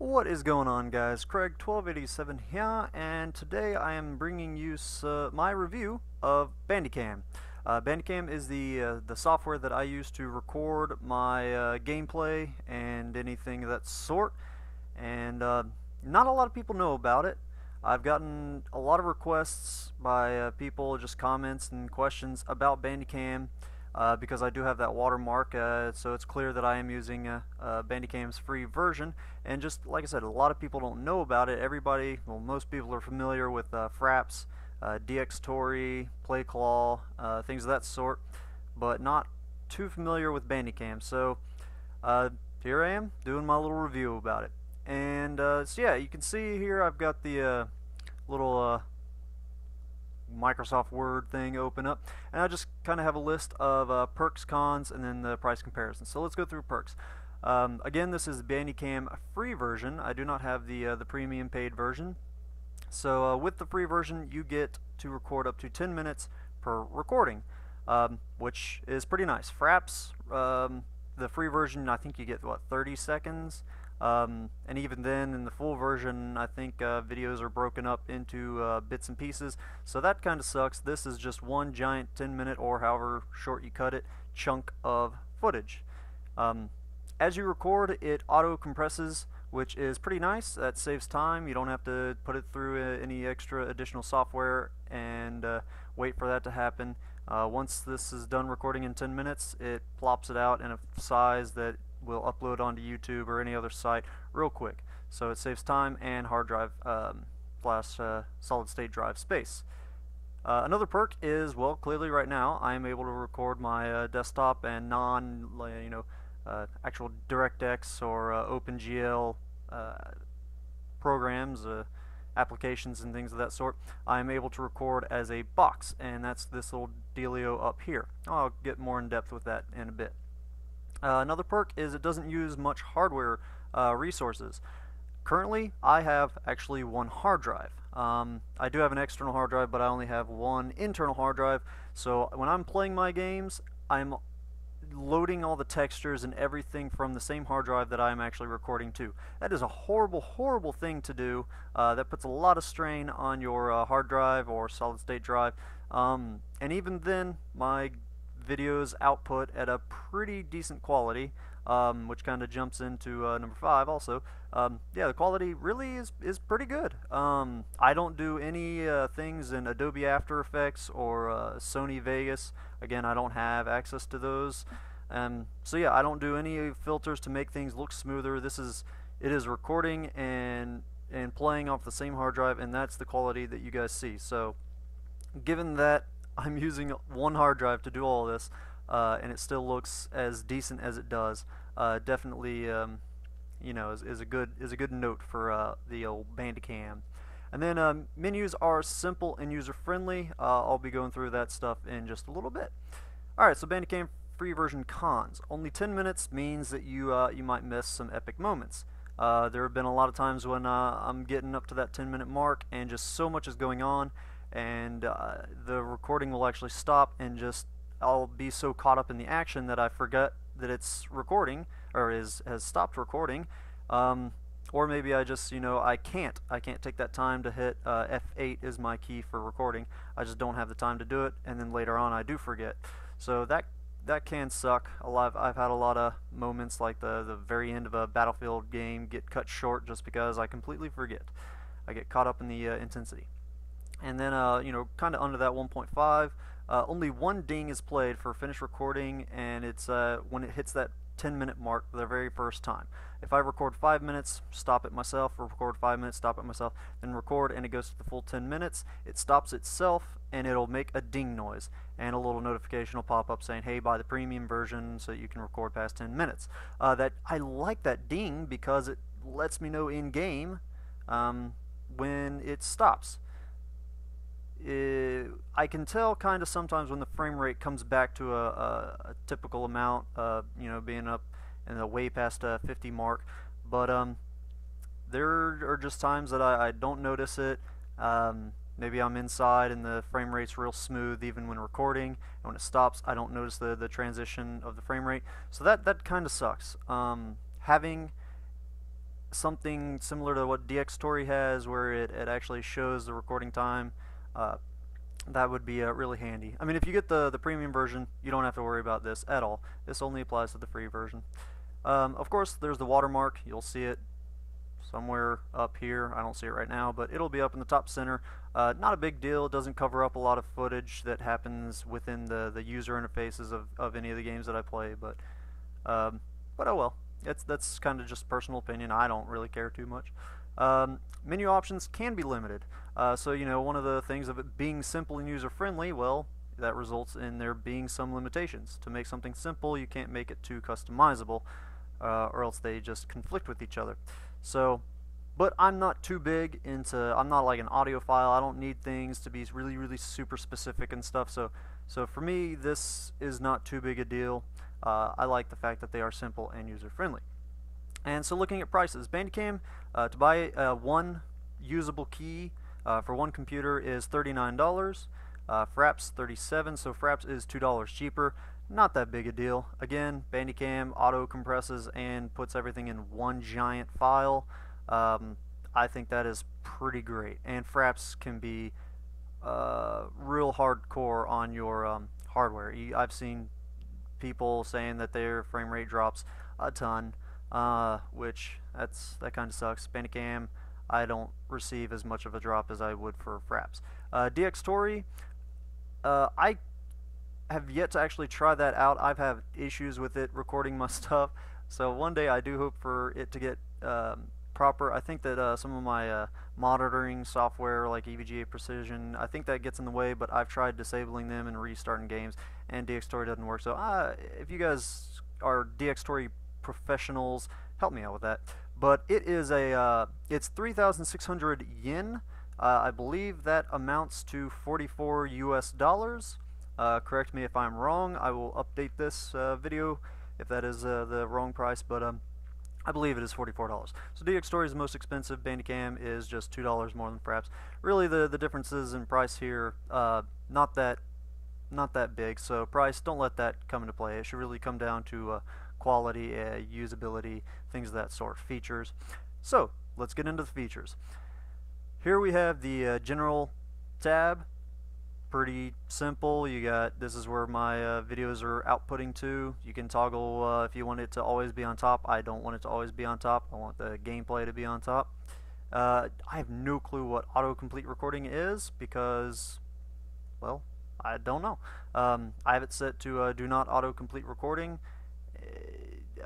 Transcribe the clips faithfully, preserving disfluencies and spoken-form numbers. What is going on, guys? Craig twelve eighty-seven here, and today I am bringing you uh, my review of Bandicam. Uh, Bandicam is the uh, the software that I use to record my uh, gameplay and anything of that sort, and uh, not a lot of people know about it. I've gotten a lot of requests by uh, people, just comments and questions about Bandicam, uh, because I do have that watermark, uh, so it's clear that I am using uh, uh, Bandicam's free version. And just like I said, a lot of people don't know about it. Everybody, well, most people are familiar with uh, Fraps, uh, DxTory, Playclaw, uh, things of that sort, but not too familiar with Bandicam. So uh, here I am doing my little review about it. And uh, so yeah, you can see here I've got the uh, little uh, Microsoft Word thing open up, and I just kind of have a list of uh, perks, cons, and then the price comparison. So let's go through perks. Um, again, this is Bandicam free version. I do not have the uh, the premium paid version. So uh, with the free version, you get to record up to ten minutes per recording, um, which is pretty nice. Fraps, um, the free version, I think you get what, thirty seconds. Um, and even then, in the full version, I think uh, videos are broken up into uh, bits and pieces, so that kind of sucks. This is just one giant ten minute, or however short you cut it, chunk of footage. Um, as you record, it auto compresses, which is pretty nice. That saves time. You don't have to put it through uh, any extra additional software and uh, wait for that to happen. Uh, once this is done recording in ten minutes, it plops it out in a size that will upload onto YouTube or any other site real quick. So it saves time and hard drive um, slash uh, solid state drive space. Uh, another perk is, well, clearly right now I am able to record my uh, desktop and non, you know, uh, actual DirectX or uh, OpenGL uh, programs, uh, applications and things of that sort. I am able to record as a box, and that's this little dealio up here. I'll get more in depth with that in a bit. Uh, another perk is it doesn't use much hardware uh, resources. Currently, I have actually one hard drive. Um, I do have an external hard drive, but I only have one internal hard drive. So when I'm playing my games, I'm loading all the textures and everything from the same hard drive that I'm actually recording to. That is a horrible, horrible thing to do. Uh, that puts a lot of strain on your uh, hard drive or solid state drive. Um, and even then, my videos output at a pretty decent quality, um, which kind of jumps into uh, number five also. Um, yeah, the quality really is, is pretty good. Um, I don't do any uh, things in Adobe After Effects or uh, Sony Vegas. Again, I don't have access to those. Um, so yeah, I don't do any filters to make things look smoother. This is, it is recording and, and playing off the same hard drive, and that's the quality that you guys see. So given that I'm using one hard drive to do all this, uh, and it still looks as decent as it does, uh, definitely, um, you know, is, is a good is a good note for uh, the old Bandicam. And then um, menus are simple and user friendly. Uh, I'll be going through that stuff in just a little bit. All right, so Bandicam free version cons: only ten minutes means that you uh, you might miss some epic moments. Uh, there have been a lot of times when uh, I'm getting up to that ten minute mark, and just so much is going on, and uh, the recording will actually stop, and just I'll be so caught up in the action that I forget that it's recording or is has stopped recording, um, or maybe I just, you know, I can't I can't take that time to hit uh, F eight is my key for recording. I just don't have the time to do it, and then later on I do forget. So that that can suck. I've, I've had a lot of moments like the, the very end of a Battlefield game get cut short just because I completely forget. I get caught up in the uh, intensity. And then, uh, you know, kind of under that one point five, uh, only one ding is played for finished recording, and it's uh, when it hits that ten minute mark the very first time. If I record five minutes, stop it myself, or record five minutes, stop it myself, then record, and it goes to the full ten minutes, it stops itself, and it'll make a ding noise, and a little notification will pop up saying, hey, buy the premium version so that you can record past ten minutes. Uh, that I like that ding because it lets me know in game um, when it stops. It, I can tell kind of sometimes when the frame rate comes back to a, a, a typical amount, uh, you know, being up in the way past uh, fifty mark, but um, there are just times that I, I don't notice it. Um, maybe I'm inside and the frame rate's real smooth even when recording, and when it stops I don't notice the, the transition of the frame rate, so that, that kind of sucks. Um, having something similar to what DxTory has, where it, it actually shows the recording time. Uh, that would be uh, really handy. I mean, if you get the, the premium version, you don't have to worry about this at all. This only applies to the free version. Um, of course, there's the watermark. You'll see it somewhere up here. I don't see it right now, but it'll be up in the top center. Uh, not a big deal. It doesn't cover up a lot of footage that happens within the, the user interfaces of, of any of the games that I play, but um, but oh well. It's, that's kind of just personal opinion. I don't really care too much. Um, menu options can be limited. Uh, so, you know, one of the things of it being simple and user-friendly, well, that results in there being some limitations. To make something simple, you can't make it too customizable, uh, or else they just conflict with each other. So, but I'm not too big into, I'm not like an audiophile. I don't need things to be really, really super specific and stuff. So, so for me, this is not too big a deal. Uh, I like the fact that they are simple and user-friendly. And so looking at prices, Bandicam, uh, to buy uh, one usable key uh, for one computer is thirty-nine dollars, uh, Fraps thirty-seven dollars, so Fraps is two dollars cheaper. Not that big a deal. Again, Bandicam auto-compresses and puts everything in one giant file. Um, I think that is pretty great. And Fraps can be uh, real hardcore on your um, hardware. I've seen people saying that their frame rate drops a ton, uh, which that's that kind of sucks. Bandicam, I don't receive as much of a drop as I would for Fraps. Uh, DxTory, uh, I have yet to actually try that out. I've had issues with it recording my stuff, so one day I do hope for it to get um, proper. I think that uh, some of my uh, monitoring software like E V G A Precision, I think that gets in the way, but I've tried disabling them and restarting games, and DxTory doesn't work. So uh, if you guys are DxTory professionals, help me out with that. But it is a uh, it's three thousand six hundred yen. Uh, I believe that amounts to forty-four U S dollars. Uh, correct me if I'm wrong. I will update this uh, video if that is uh, the wrong price, but um, I believe it is forty-four dollars. So DxTory is the most expensive. Bandicam is just two dollars more than Fraps. Really, the the differences in price here uh, not that not that big. So price, don't let that come into play. It should really come down to uh, quality, uh, usability, things of that sort, features. So let's get into the features. Here we have the uh, general tab. Pretty simple. You got, this is where my uh, videos are outputting to. You can toggle uh, if you want it to always be on top. I don't want it to always be on top. I want the gameplay to be on top. Uh, I have no clue what autocomplete recording is because, well, I don't know. Um, I have it set to uh, do not autocomplete recording.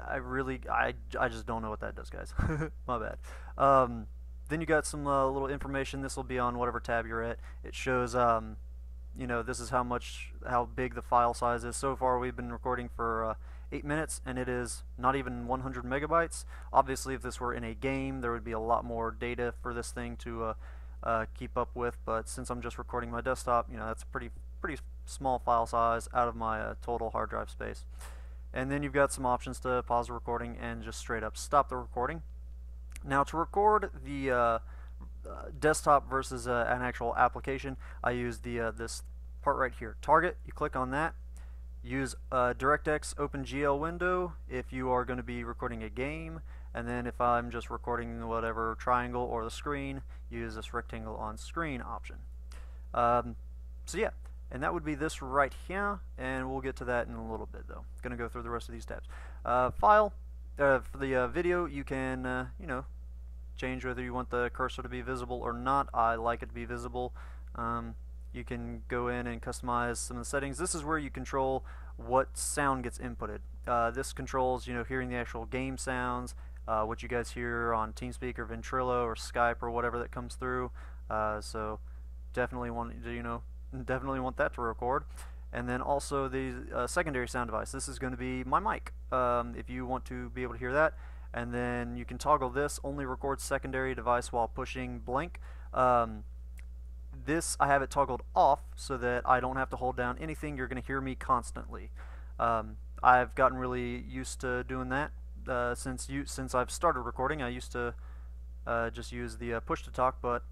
I really, I, I just don't know what that does, guys. My bad. Um, then you got some uh, little information. This will be on whatever tab you're at. It shows. Um, You know, this is how much, how big the file size is. So far, we've been recording for uh, eight minutes, and it is not even one hundred megabytes. Obviously, if this were in a game, there would be a lot more data for this thing to uh, uh, keep up with. But since I'm just recording my desktop, you know, that's a pretty, pretty small file size out of my uh, total hard drive space. And then you've got some options to pause the recording and just straight up stop the recording. Now, to record the Uh, Uh, desktop versus uh, an actual application, I use the uh, this part right here, target. You click on that, use uh, DirectX OpenGL window if you are going to be recording a game, and then if I'm just recording whatever triangle or the screen, use this rectangle on screen option. Um, so yeah, and that would be this right here, and we'll get to that in a little bit though. Gonna go through the rest of these tabs. Uh, file uh, for the uh, video, you can uh, you know, change whether you want the cursor to be visible or not. I like it to be visible. Um, you can go in and customize some of the settings. This is where you control what sound gets inputted. Uh, this controls, you know, hearing the actual game sounds, uh, what you guys hear on TeamSpeak or Ventrilo or Skype or whatever that comes through. Uh, so definitely want, you know, definitely want that to record. And then also the uh, secondary sound device. This is going to be my mic. Um, if you want to be able to hear that. And then you can toggle this, only record secondary device while pushing blank. Um, this, I have it toggled off so that I don't have to hold down anything. You're going to hear me constantly. Um, I've gotten really used to doing that uh, since you since I've started recording. I used to uh, just use the uh, push to talk, but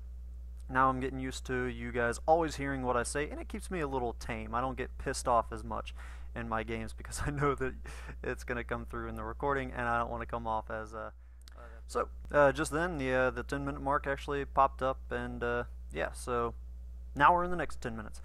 now I'm getting used to you guys always hearing what I say, and it keeps me a little tame. I don't get pissed off as much in my games because I know that it's going to come through in the recording, and I don't want to come off as a... So uh, just then the uh, the ten minute mark actually popped up, and uh, yeah, so now we're in the next ten minutes.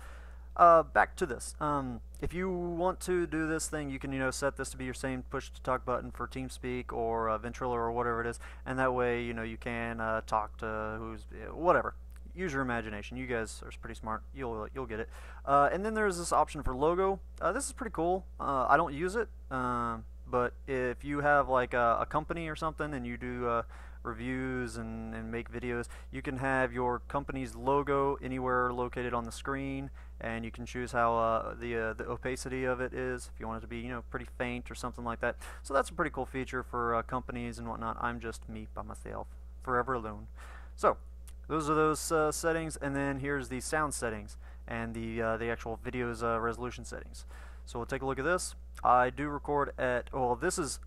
Uh, back to this. Um, if you want to do this thing, you can you know set this to be your same push to talk button for TeamSpeak or uh, Ventrilo or whatever it is, and that way you know you can uh, talk to who's whatever. Use your imagination. You guys are pretty smart. You'll you'll get it. Uh, and then there's this option for logo. Uh, this is pretty cool. Uh, I don't use it, um, but if you have like a, a company or something and you do uh, reviews and, and make videos, you can have your company's logo anywhere located on the screen, and you can choose how uh, the uh, the opacity of it is, if you want it to be you know pretty faint or something like that. So that's a pretty cool feature for uh, companies and whatnot. I'm just me by myself, forever alone. So those are those uh, settings, and then here's the sound settings and the uh, the actual video's uh, resolution settings. So we'll take a look at this. I do record at, well, this is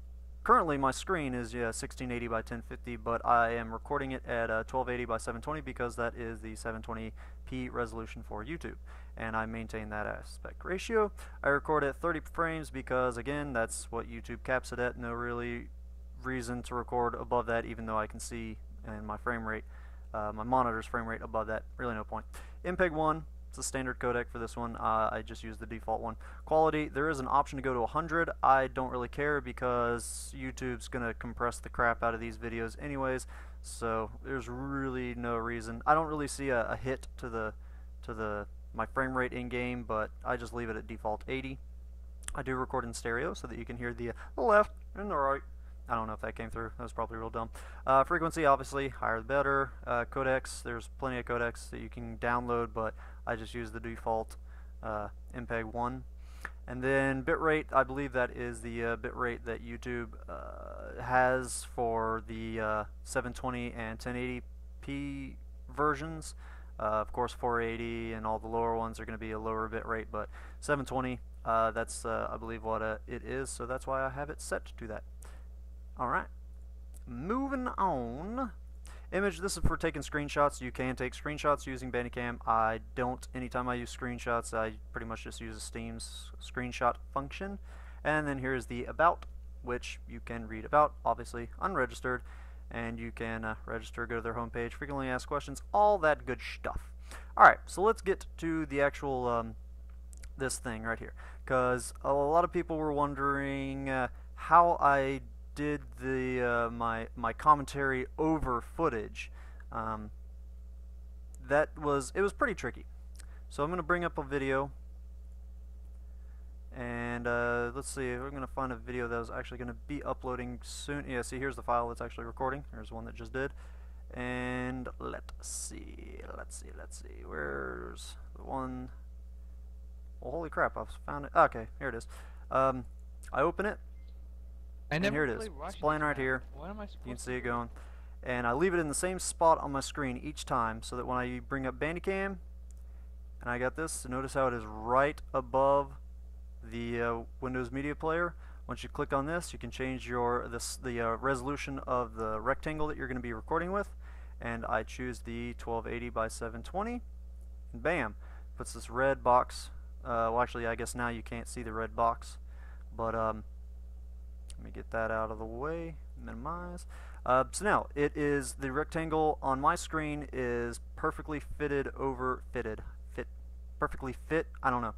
currently my screen is yeah sixteen eighty by ten fifty, but I am recording it at uh, twelve eighty by seven twenty because that is the seven twenty p resolution for YouTube, and I maintain that aspect ratio. I record at thirty frames because, again, that's what YouTube caps it at. No really reason to record above that, even though I can see in my frame rate, uh, my monitor's frame rate above that. Really no point. M P E G one. It's a standard codec for this one. Uh, I just use the default one. Quality, there is an option to go to one hundred. I don't really care because YouTube's going to compress the crap out of these videos anyways, so there's really no reason. I don't really see a, a hit to the to the my frame rate in game, but I just leave it at default eighty. I do record in stereo so that you can hear the, the left and the right. I don't know if that came through. That was probably real dumb. Uh, frequency, obviously, higher the better. Uh, codecs, there's plenty of codecs that you can download, but I just use the default uh, M P E G one. And then bitrate, I believe that is the uh, bitrate that YouTube uh, has for the uh, seven twenty and ten eighty p versions. Uh, of course, four eighty and all the lower ones are going to be a lower bitrate, but seven twenty, uh, that's uh, I believe what uh, it is, so that's why I have it set to do that. Alright, moving on. Image, this is for taking screenshots. You can take screenshots using Bandicam. I don't, anytime I use screenshots, I pretty much just use Steam's screenshot function. And then here's the about, which you can read about, obviously unregistered, and you can uh, register, go to their homepage, frequently asked questions, all that good stuff. Alright, so let's get to the actual, um, this thing right here, because a lot of people were wondering uh, how I did the uh, my my commentary over footage. Um, that was it was pretty tricky. So I'm gonna bring up a video, and uh, let's see. We're gonna find a video that was actually gonna be uploading soon. Yeah, see, here's the file that's actually recording. Here's one that just did, and let's see, let's see, let's see. Where's the one? Well, holy crap! I've found it. Okay, here it is. Um, I open it. I and never here it is. It's playing right here. What am I supposed you can see it going. And I leave it in the same spot on my screen each time so that when I bring up Bandicam, and I got this, notice how it is right above the uh, Windows Media Player. Once you click on this, you can change your this the uh, resolution of the rectangle that you're going to be recording with. And I choose the twelve eighty by seven twenty. And bam, puts this red box. Uh, well, actually, I guess now you can't see the red box. But, um... let me get that out of the way, minimize. Uh, so now, it is, the rectangle on my screen is perfectly fitted over, fitted, fit, perfectly fit, I don't know,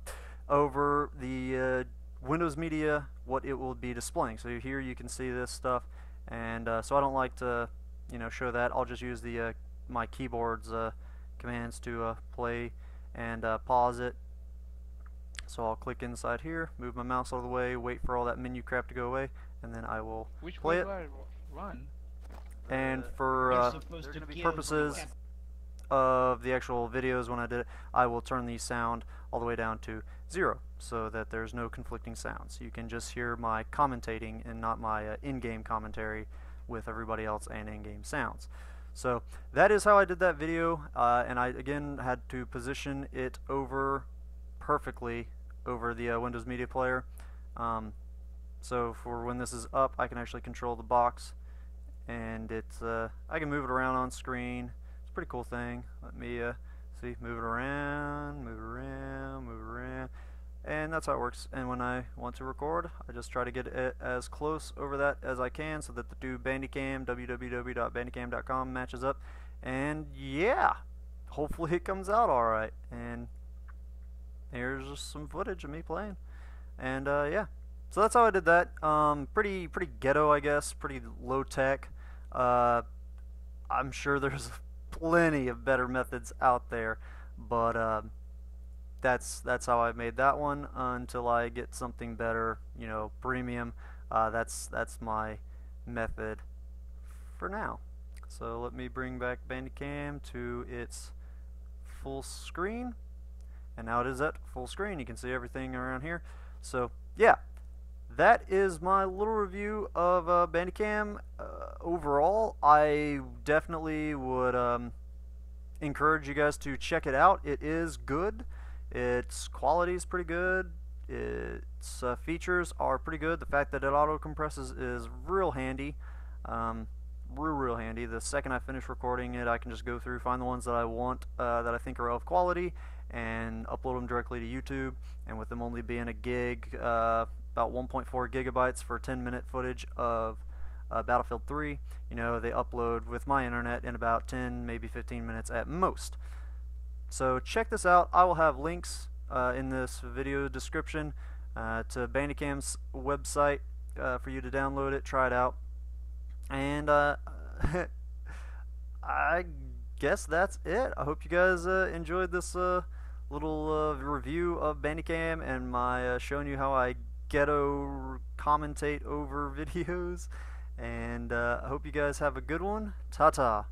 over the uh, Windows Media, what it will be displaying. So here you can see this stuff, and uh, so I don't like to, you know, show that. I'll just use the uh, my keyboard's uh, commands to uh, play and uh, pause it. So I'll click inside here, move my mouse out of the way, wait for all that menu crap to go away, and then I will Which play it. I run? And uh, for uh, purposes of the actual videos when I did it, I will turn the sound all the way down to zero so that there's no conflicting sounds. You can just hear my commentating and not my uh, in-game commentary with everybody else and in-game sounds. So that is how I did that video, uh, and I again had to position it over perfectly over the uh, Windows Media Player, um, so for when this is up, I can actually control the box, and it's uh, I can move it around on screen. It's a pretty cool thing. Let me uh, see, move it around, move it around, move it around. And that's how it works. And when I want to record, I just try to get it as close over that as I can so that the two Bandicam, w w w dot bandicam dot com, matches up. And yeah, hopefully it comes out alright. And here's some footage of me playing. And uh, yeah, so that's how I did that. Um, pretty, pretty ghetto, I guess. Pretty low tech. Uh, I'm sure there's plenty of better methods out there, but uh, that's that's how I made that one. Uh, until I get something better, you know, premium. Uh, that's that's my method for now. So let me bring back Bandicam to its full screen, and now it is at full screen. You can see everything around here. So yeah, that is my little review of uh, Bandicam. Uh, overall, I definitely would um, encourage you guys to check it out. It is good. Its quality is pretty good. Its uh, features are pretty good. The fact that it auto compresses is real handy. Um, real, real handy. The second I finish recording it, I can just go through, find the ones that I want uh, that I think are of quality, and upload them directly to YouTube. And with them only being a gig, uh, about one point four gigabytes for ten minute footage of uh, Battlefield three, you know, they upload with my internet in about ten, maybe fifteen minutes at most. So check this out. I will have links uh, in this video description uh, to Bandicam's website uh, for you to download it, try it out, and uh, I guess that's it. I hope you guys uh, enjoyed this uh, little uh, review of Bandicam and my uh, showing you how I ghetto commentate over videos, and uh, I hope you guys have a good one. Ta-ta.